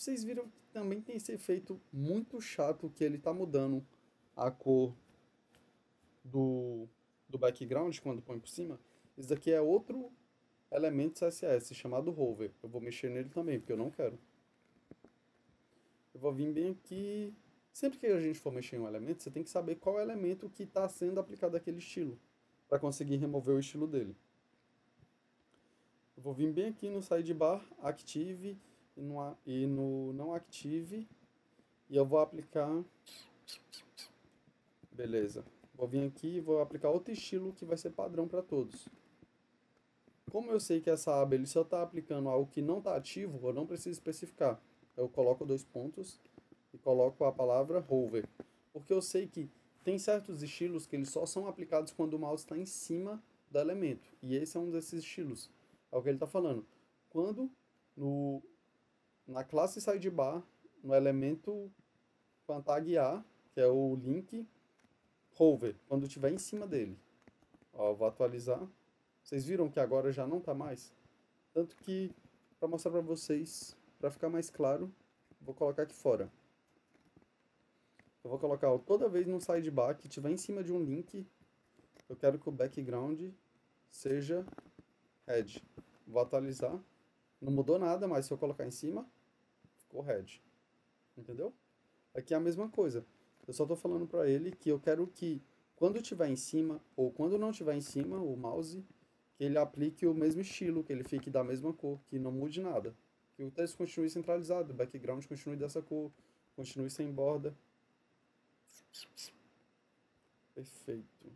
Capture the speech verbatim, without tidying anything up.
vocês viram que também tem esse efeito muito chato que ele tá mudando a cor do, do background quando põe por cima. Isso daqui é outro elemento C S S chamado hover. Eu vou mexer nele também, porque eu não quero. Eu vou vir bem aqui. Sempre que a gente for mexer em um elemento, você tem que saber qual elemento que está sendo aplicado aquele estilo, para conseguir remover o estilo dele. Eu vou vir bem aqui no sidebar, active e no, e no não active. E eu vou aplicar... Beleza. Vou vir aqui e vou aplicar outro estilo que vai ser padrão para todos. Como eu sei que essa aba ele só está aplicando algo que não está ativo, eu não preciso especificar. Eu coloco dois pontos e coloco a palavra hover. Porque eu sei que tem certos estilos que eles só são aplicados quando o mouse está em cima do elemento. E esse é um desses estilos. É o que ele está falando. Quando no, na classe sidebar, no elemento Pantag A, que é o link, hover, quando estiver em cima dele. Ó, eu vou atualizar. Vocês viram que agora já não está mais? Tanto que, para mostrar para vocês, para ficar mais claro, vou colocar aqui fora. Eu vou colocar ó, toda vez no sidebar que estiver em cima de um link, eu quero que o background seja red. Vou atualizar. Não mudou nada, mas se eu colocar em cima, ficou red. Entendeu? Aqui é a mesma coisa. Eu só estou falando para ele que eu quero que, quando estiver em cima, ou quando não estiver em cima, o mouse, que ele aplique o mesmo estilo, que ele fique da mesma cor, que não mude nada. Que o texto continue centralizado, o background continue dessa cor, continue sem borda. Perfeito.